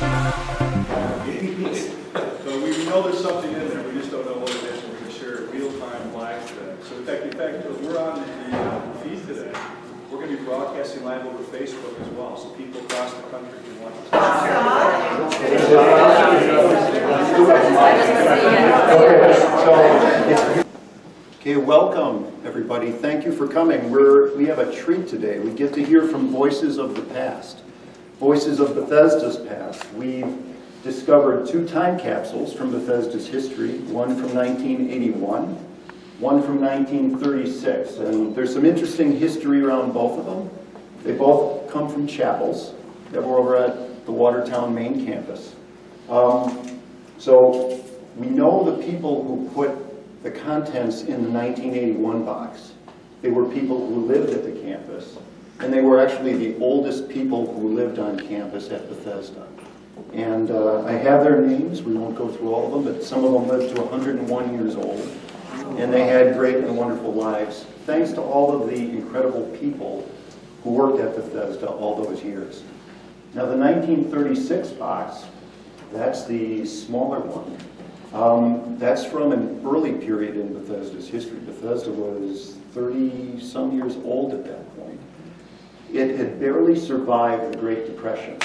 So we know there's something in there, we just don't know what it is, and we can share real-time live today. So in fact, because we're on the feed today, we're going to be broadcasting live over Facebook as well, so people across the country can watch us. Okay, welcome everybody. Thank you for coming. We have a treat today. We get to hear from voices of the past, voices of Bethesda's past. We've discovered two time capsules from Bethesda's history, one from 1981, one from 1936. And there's some interesting history around both of them. They both come from chapels that were over at the Watertown main campus. So we know the people who put the contents in the 1981 box. They were people who lived at the campus, and they were actually the oldest people who lived on campus at Bethesda. And I have their names. We won't go through all of them, but some of them lived to 101 years old, and they had great and wonderful lives, thanks to all of the incredible people who worked at Bethesda all those years. Now, the 1936 box, that's the smaller one. That's from an early period in Bethesda's history. Bethesda was 30-some years old at that point. It had barely survived the Great Depression.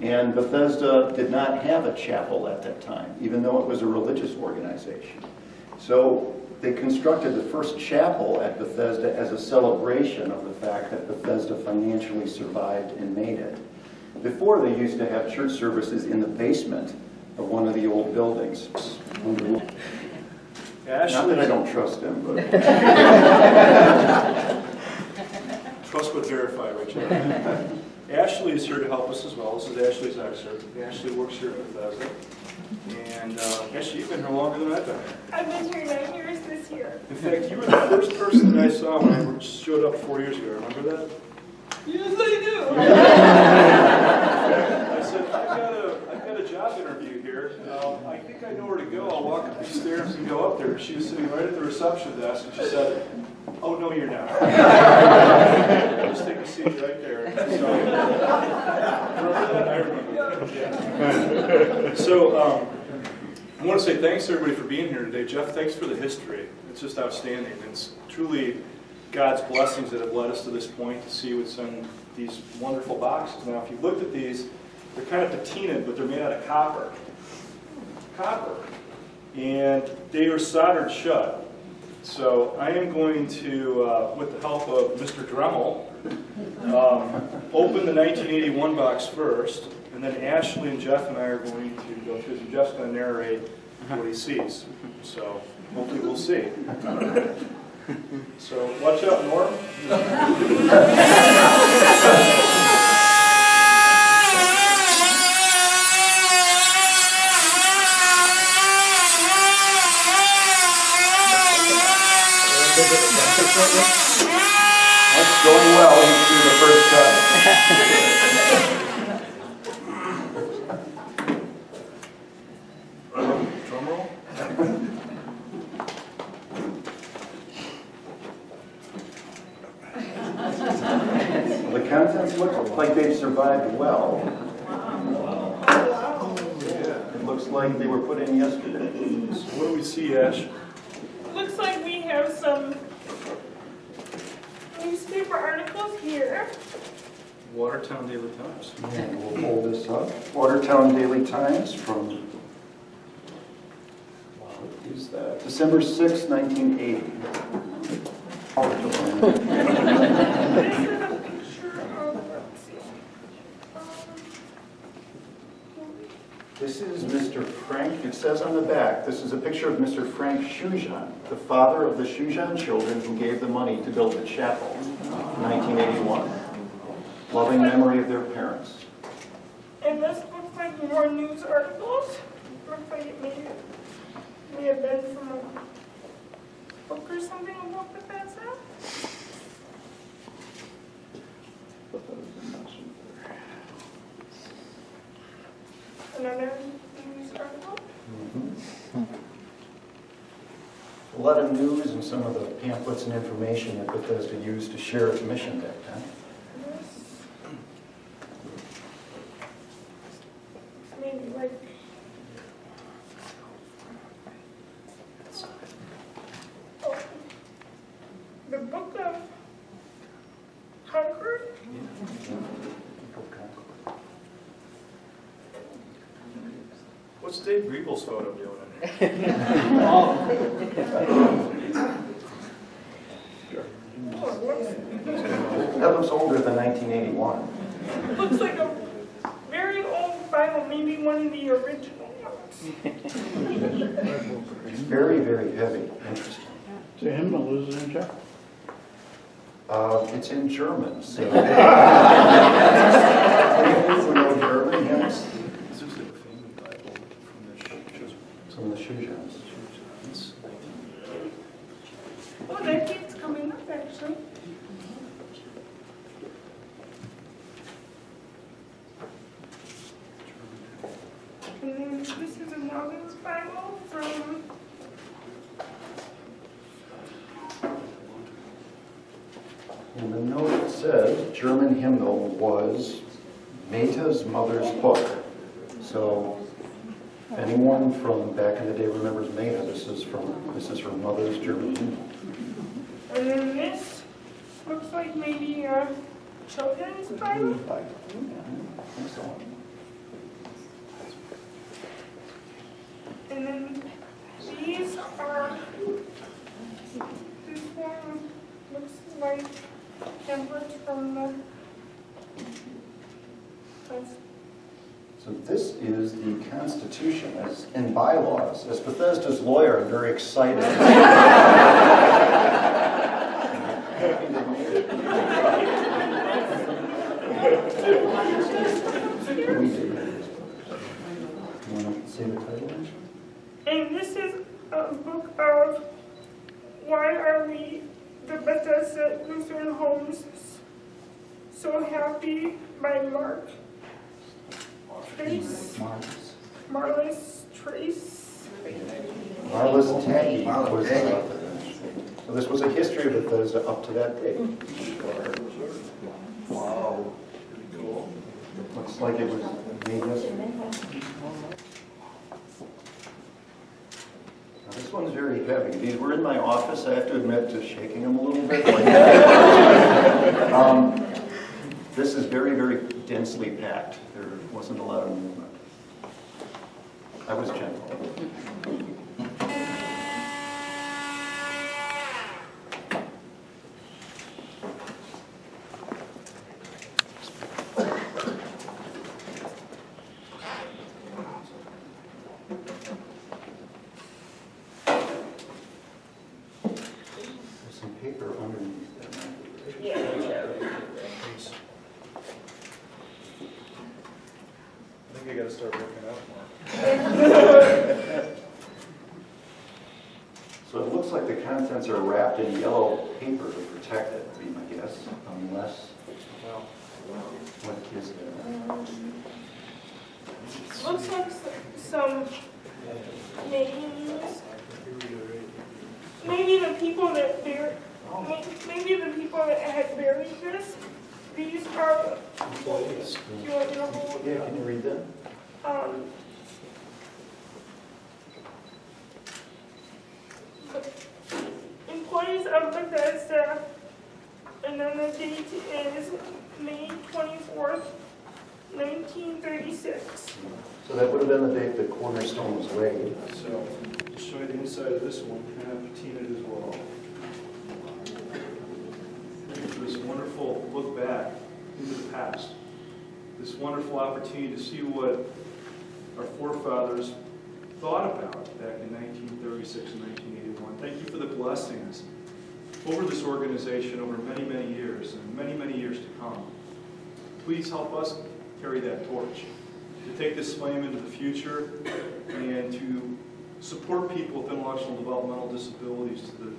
And Bethesda did not have a chapel at that time, even though it was a religious organization. So they constructed the first chapel at Bethesda as a celebration of the fact that Bethesda financially survived and made it. Before, they used to have church services in the basement of one of the old buildings. Not that I don't trust them, but... Trust but verify, Richard. Ashley is here to help us as well. This is Ashley's officer. Ashley works here at Bethesda. And Ashley, you've been here longer than I've been here. I've been here 9 years this year. In fact, you were the first person that I saw when I showed up 4 years ago. Remember that? Yes, I do. I said, I've got a job interview. I think I know where to go. I'll walk up the stairs and go up there. She was sitting right at the reception desk, and she said, "Oh, no, you're not." Just take a seat right there. So, remember that? I remember that. Yeah. So I want to say thanks to everybody for being here today. Jeff, thanks for the history. It's just outstanding. It's truly God's blessings that have led us to this point to see what's in these wonderful boxes. Now, if you looked at these, they're kind of patinaed, but they're made out of copper. And they are soldered shut. So I am going to, with the help of Mr. Dremel, open the 1981 box first, and then Ashley and Jeff and I are going to go through, and Jeff's going to narrate what he sees. So hopefully we'll see. So watch out, Norm. That's going well through the first cut. Drum roll. Well, the contents look like they've survived well. Wow. Yeah, it looks like they were put in yesterday. So what do we see, Ash? Looks like we have some newspaper articles here. Watertown Daily Times. And we'll pull this up. Watertown Daily Times from, what is that? December 6, 1980. This is a picture of, let's see. This is Mr. Frank, it says on the back, this is a picture of Mr. Frank Shujan, the father of the Shujan children who gave the money to build the chapel in 1981. Loving memory of their parents. And this looks like more news articles. Looks like it may have been from a book or something about Bethesda. Another news article? Mm-hmm. A lot of news and some of the pamphlets and information that Bethesda used to share its mission back then. Yes. the Book of Concord? Yeah. What's Dave Riebel's photo doing in there? That looks older than 1981. It looks like a very old Bible, maybe one of the original ones. It's very, very heavy. Interesting. It's a hymnal, is it in Czech? It's in German. So. We know German hymns. This is a famous Bible from the Shujans. Oh, that keeps coming up, actually. And then this is a Morgan's Bible from... And the note says German hymnal was Meta's mother's book. So if anyone from back in the day remembers Meta, this is her mother's German hymnal. And then this looks like maybe a children's Bible. Yeah, I think so. And then these are, this one looks like templates from the... So this is the Constitution as in bylaws. As Bethesda's lawyer, I'm very excited. We did. You want to say the title? And this is a book of why are we, the Bethesda Lutheran Homes, So Happy by Marlis Trace. Marlis Tacky. So this was a history of Bethesda up to that date. Wow. Looks like it was made yesterday. This one's very heavy. These were in my office. I have to admit to shaking them a little bit. Like that. This is very, very densely packed. There wasn't a lot of movement. I was gentle. Opportunity to see what our forefathers thought about back in 1936 and 1981. Thank you for the blessings over this organization over many, many years and many, many years to come. Please help us carry that torch, to take this flame into the future and to support people with intellectual and developmental disabilities to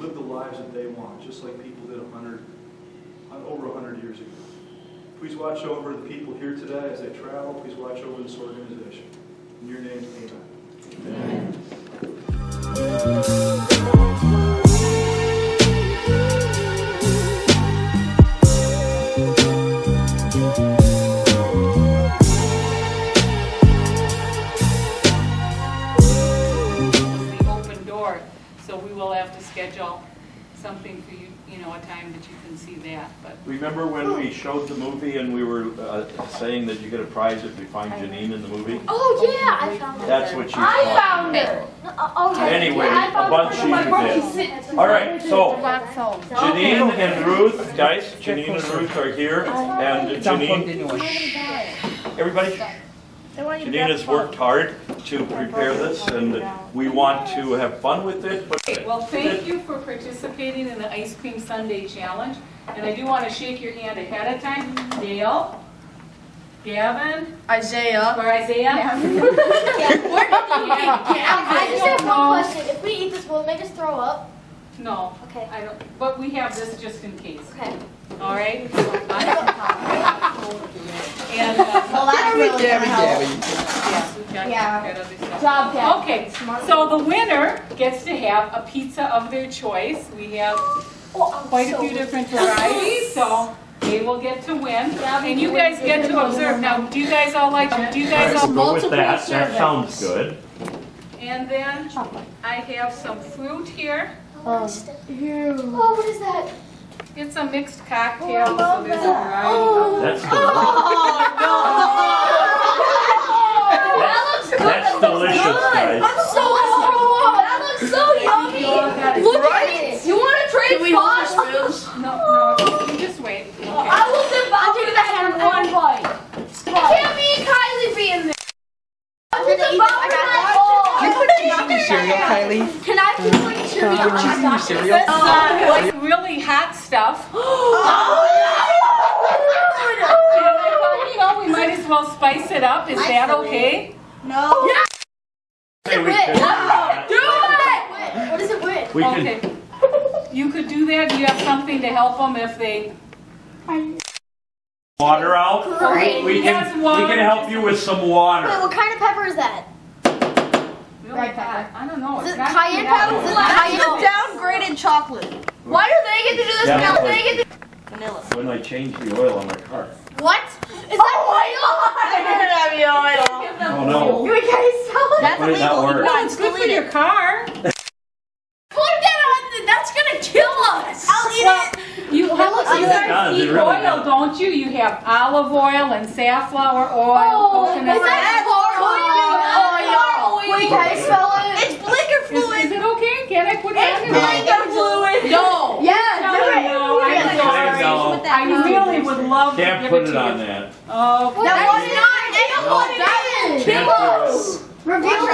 live the lives that they want, just like people did over 100 years ago. Please watch over the people here today as they travel. Please watch over this organization. In your name, amen. Amen. The open door, so we will have to schedule something for you, you know, a time that you can see that. But remember when we showed the movie and we were saying that you get a prize if you find Janine in the movie? Oh yeah, I found it. That's what you found. I found it. Okay. Anyway, yeah, a bunch of you did. All right, so Janine and Ruth, guys, Janine and Ruth are here, and Janine. Shh. Everybody. Shh. Janine has worked hard to prepare this, and we want to have fun with it. But well, thank you for participating in the Ice Cream Sunday Challenge. And I do want to shake your hand ahead of time. Dale, Gavin, Isaiah. Or Isaiah. Yeah. I just have one question. If we eat this, will it make us throw up? No. Okay. I don't. But we have this just in case. Okay. All right. And yeah. Okay. So the winner gets to have a pizza of their choice. We have quite a few different varieties, so they will get to win. And you guys get to observe. Now, do you guys all like them? Do you guys all go with that? That sounds good. And then I have some fruit here. Oh, what is that? It's a mixed cocktail, so there's a variety of that's delicious. That's delicious, guys. I'm so that looks so yummy. Look at it. You want to trade spots? No, you just wait. Okay. I will devour that in one bite. Can't me and Kylie be in there. I will devour that all. You put cheese in your cereal, Kylie. Can I keep putting cereal on my cereal? Like really hot stuff. And I thought, you know, we might as well spice it up. Is that okay? No. Yeah. Do it! What is it with? Okay. You could do that. Do you have something to help them if they water out? Great. We can help you with some water. Wait, what kind of pepper is that? Red pepper. I don't know. Is it cayenne pepper? Downgraded chocolate. Why do they get to do this? Yeah, now they get to vanilla. When I change the oil on my car. What? Is that oil? I don't have the oil. Oh no. You guys sell it? That's illegal. No, it's good for your car. Put that on. That's gonna kill us. I'll eat it. You guys eat oil, don't you? You have olive oil and safflower oil. Is that oil? Wait, can I smell it? It's blinker fluid. Is it okay? Can I put it in? Blinker fluid. No. Yes. I really would love to give it to you. Can't put it on that. Oh, that was not. They don't want it. Reveal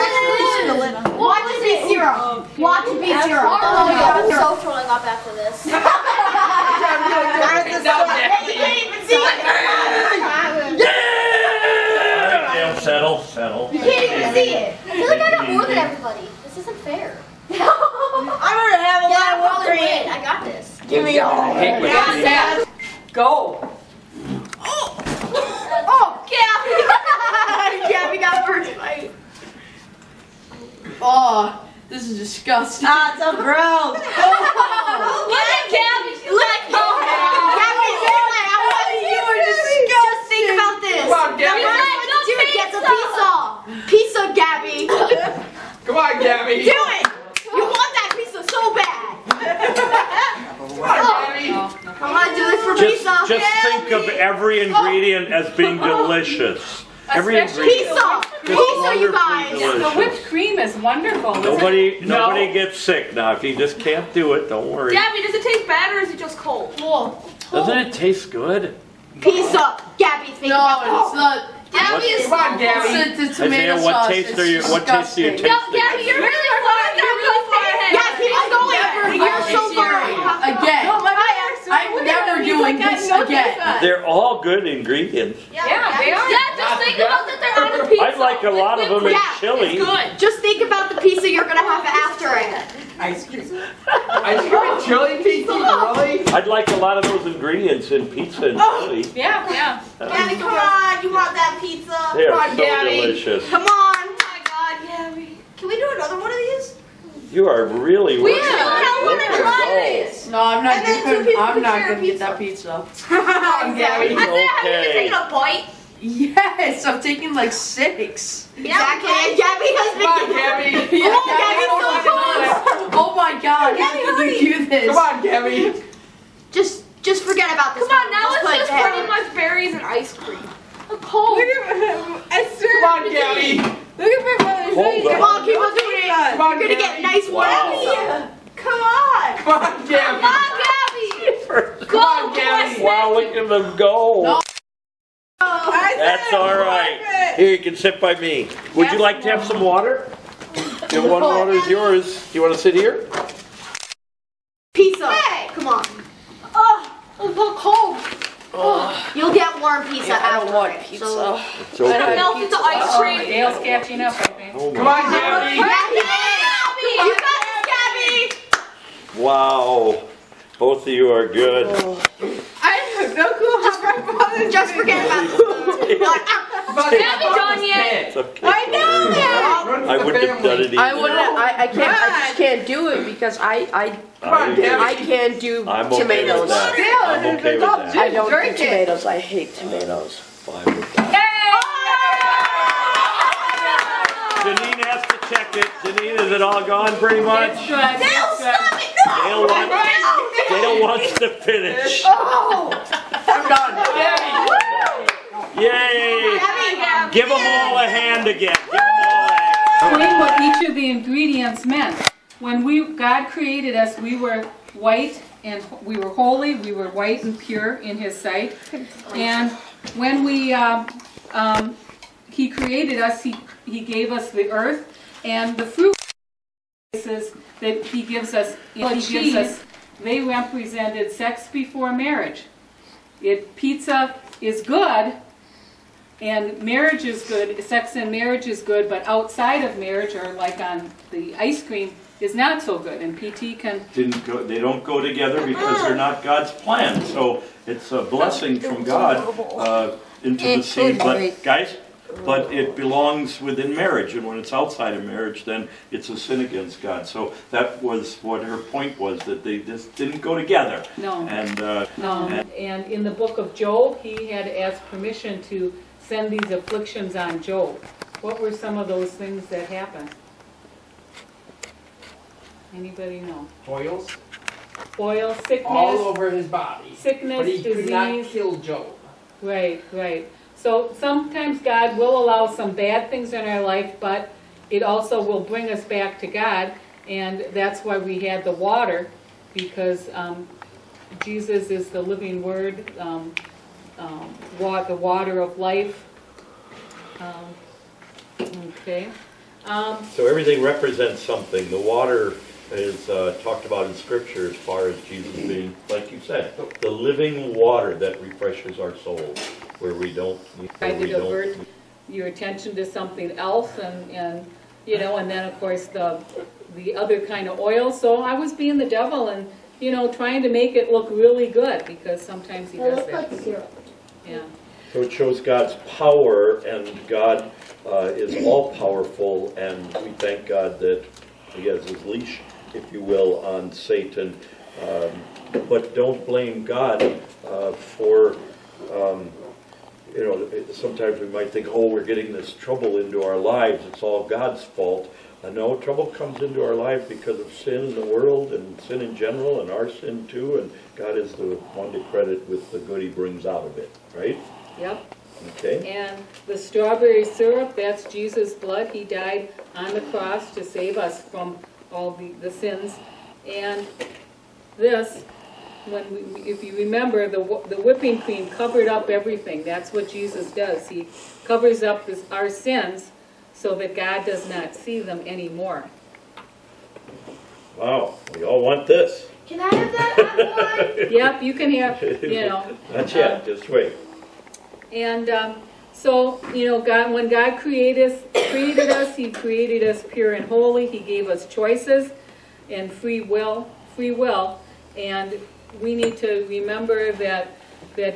it. Watch it be zero. Watch it be zero. I'm so throwing up after this. You can't even see it. Yeah. Settle. You can't even see it. I feel like I got more than everybody. This isn't fair. I'm gonna have a lot of work for you. I got this. Give me all. Go. Oh, Gabby. Gabby got first bite. Oh, this is disgusting. Ah, it's so gross. Look at Gabby. She's like, Gabby, you are disgusting about this. Come on, Gabby. Dude, get the pizza. Pizza, Gabby. Come on, Gabby. Do it. You want that pizza so bad. I want to do this for pizza. Just think of every ingredient as being delicious. Every ingredient. Pizza, you guys. The whipped cream is wonderful. Nobody gets sick now. If you just can't do it, don't worry. Gabby, does it taste bad or is it just cold? Doesn't it taste good? Pizza, Gabby. No, it's not. Gabby is not. It's a tomato sauce. What taste do you taste? No, Gabby, you're really far. You're really far ahead. Yeah, keep going. You're so far again. I'm never doing this again. They're all good ingredients. Yeah, they are. Yeah, just think about that they're on the pizza. I'd like a lot of them in chili. Good. Just think about the pizza you're gonna have after it. Ice cream, chili pizza, really? I'd like a lot of those ingredients in pizza and chili. Yeah. Gabby, come on, you want that pizza? They are so delicious. Come on, my God, Gabby. Can we do another one of these? You are really working. No, I'm not going to get that pizza. Gabby, I think I'm going to take a bite. Yes, I'm taking like 6. Yeah, exactly. And Gabby has been. Come on, Gabby. Yeah, oh, Gabby's so close. Oh my God! Gabby, how do you do this? Come on, Gabby. Just forget about this. Come on, now let's just pretty much berries and ice cream. I'm cold. Look at him. I swear. Come on, Gabby. Look at my brother. Come on, keep on doing it. Come on, you're gonna get nice water. Come on. Come on, Gabby. Come on, Gabby. Come on, Gabby. Wow, look at him go. That's all right. Here, you can sit by me. Would you like to have some water? Your one water is yours. Do you want to sit here? Pizza. Hey. Come on. Oh, I'm so cold. Oh. You'll get warm pizza after. I don't want pizza. So, it's okay. I melt into ice cream. Dale's catching up with me. Oh, come on, Gabby. You got this, Gabby. Wow. Both of you are good. I have no clue how my father just forget about this. Gabby's done yet. Okay. I know that. I wouldn't have done it either. I wouldn't. I can't. I just can't do it because I can't do tomatoes. I'm okay with that. I don't do tomatoes. I hate tomatoes. Fine with that. Janine has to check it. Janine, is it all gone pretty much? Dale, stop it! No! Dale wants to finish. Oh! I'm done. Yay! Yay! Give them all a hand again. Give them all a hand. Explain what each of the ingredients meant. When God created us, we were white and we were holy. We were white and pure in His sight. And when He created us, He gave us the earth and the fruit that He gives us. They represented sex before marriage. Pizza is good, and marriage is good. Sex and marriage is good, but outside of marriage, or like on the ice cream, is not so good. And PT can They don't go together because they're not God's plan. So it's a blessing from God into the same. But guys. But it belongs within marriage, and when it's outside of marriage, then it's a sin against God. So that was what her point was, that they just didn't go together. No. And in the book of Job, he had asked permission to send these afflictions on Job. What were some of those things that happened? Anybody know? Boils. Boils, sickness. All over his body. Sickness, but he disease. Could not kill Job. Right, right. So sometimes God will allow some bad things in our life, but it also will bring us back to God, and that's why we had the water, because Jesus is the living Word, the water of life. So everything represents something. The water is talked about in Scripture as far as Jesus being, like you said, the living water that refreshes our souls. Where we don't, divert your attention to something else, and you know, and then of course the other kind of oil. So I was being the devil, and you know, trying to make it look really good, because sometimes he does that. Yeah. So it shows God's power, and God is all powerful, and we thank God that He has His leash, if you will, on Satan. But don't blame God for. You know, sometimes we might think, oh, we're getting this trouble into our lives. It's all God's fault. No, trouble comes into our life because of sin in the world and sin in general and our sin too. And God is the one to credit with the good He brings out of it, right? Yep. Okay. And the strawberry syrup, that's Jesus' blood. He died on the cross to save us from all the sins. And this... if you remember, the whipping cream covered up everything. That's what Jesus does. He covers up our sins so that God does not see them anymore. Wow, we all want this. Can I have that one? Yep, you can have, you know. Not yet, just wait. And so, you know, God, when God created us, He created us pure and holy. He gave us choices and free will, and we need to remember that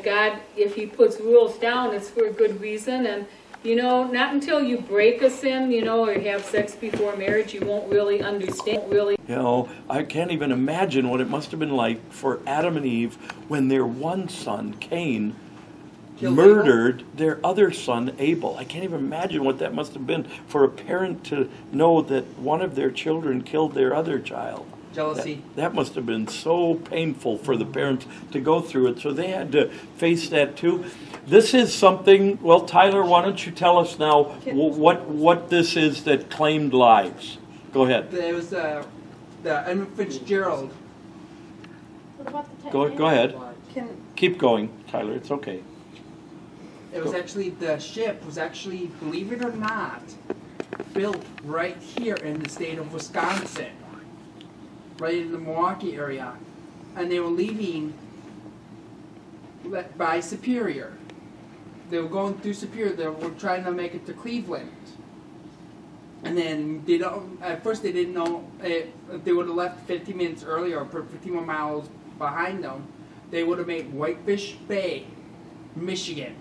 God, if He puts rules down, it's for a good reason. And, you know, not until you break a sin, you know, or have sex before marriage, you won't really understand. You know, I can't even imagine what it must have been like for Adam and Eve when their one son, Cain, murdered their other son, Abel. I can't even imagine what that must have been for a parent to know that one of their children killed their other child. Jealousy. That must have been so painful for the parents to go through it. So they had to face that too. This is something, well, Tyler, why don't you tell us now what this is that claimed lives? Go ahead. There was the Edmund Fitzgerald. What about the go ahead. Keep going, Tyler. It's okay. It was actually, the ship was actually, believe it or not, built right here in the state of Wisconsin, right in the Milwaukee area, and they were leaving by Superior. They were going through Superior. They were trying to make it to Cleveland, and then they don't. At first, they didn't know if they would have left 50 minutes earlier or put 51 miles behind them. They would have made Whitefish Bay, Michigan.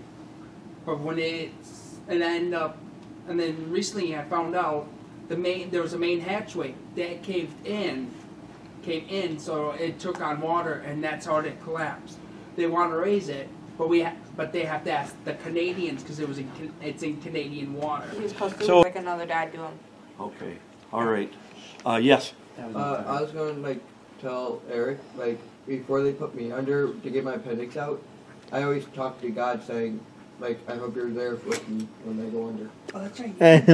But when and then recently I found out there was a main hatchway that caved in, so it took on water, and that's how it collapsed. They want to raise it, but they have to ask the Canadians because it's in Canadian water. He was supposed to look like another dad to him. Okay, all right, yes. I was going to tell Eric before they put me under to get my appendix out, I always talk to God saying, I hope you're there with me when they go under. Oh, that's right.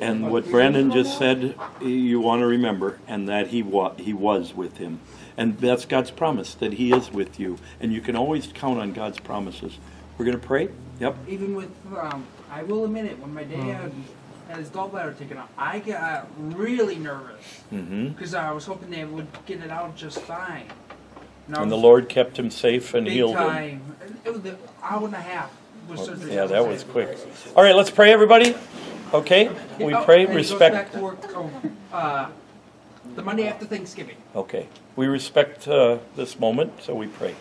And what Brandon just said, you want to remember, and that he was with him. And that's God's promise, that he is with you. And you can always count on God's promises. We're going to pray? Yep. Even with, I will admit it, when my dad had his gallbladder taken out, I got really nervous. Because I was hoping they would get it out just fine. And the Lord kept him safe and healed him. It was an hour and a half. Yeah, that was quick. All right, let's pray, everybody. Okay, we pray, respect. Back to work, the Monday after Thanksgiving. Okay, we respect this moment, so we pray.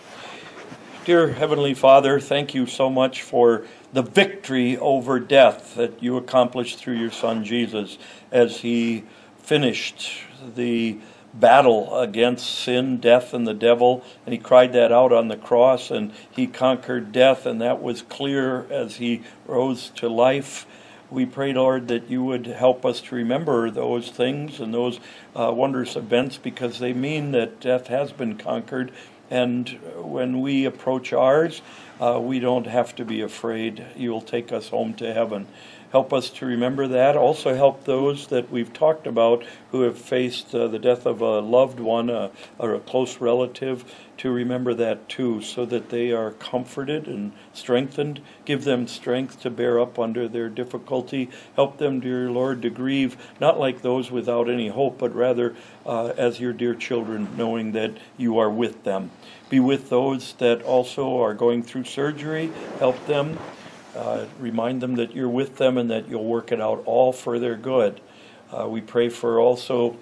Dear Heavenly Father, thank you so much for the victory over death that you accomplished through your Son Jesus as he finished the battle against sin, death, and the devil, and he cried that out on the cross, and he conquered death, and that was clear as he rose to life. We pray, Lord, that you would help us to remember those things and those wondrous events, because they mean that death has been conquered, and when we approach ours, we don't have to be afraid. You'll take us home to heaven. Help us to remember that. Also help those that we've talked about who have faced the death of a loved one or a close relative to remember that too, so that they are comforted and strengthened. Give them strength to bear up under their difficulty. Help them, dear Lord, to grieve, not like those without any hope, but rather as your dear children, knowing that you are with them. Be with those that also are going through surgery. Help them. Remind them that you're with them and that you'll work it out all for their good. We pray for also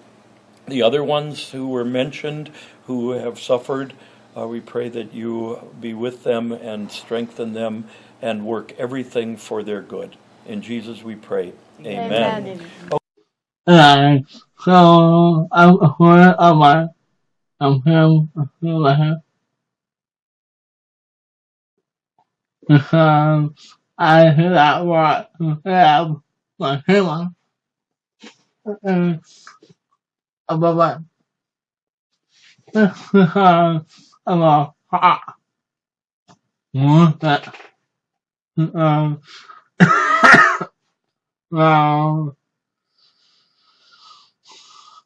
the other ones who were mentioned, who have suffered. We pray that you be with them and strengthen them and work everything for their good. In Jesus we pray. Amen. Alright, so I'm here I forgot what to say for him. But this is a hot moment.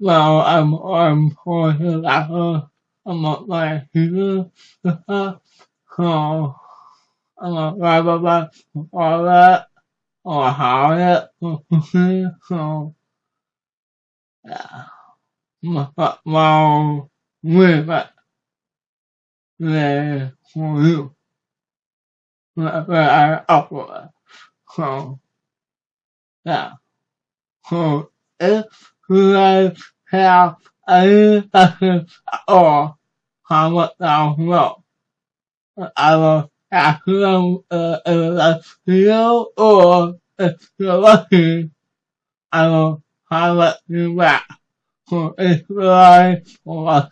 Now I'm pointing at her about my future. So I'm not right about all that or how it was. So, yeah. Well, we're back there for you. But I upload it. So, yeah. So, if you guys have any questions or comments down below, I will ask them in the next video, or if you're lucky, I will highlight you back. So if you like, I'll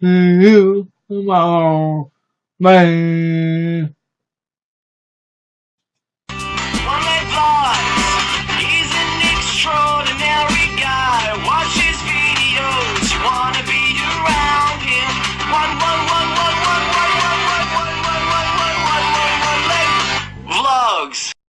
see you tomorrow. Bye.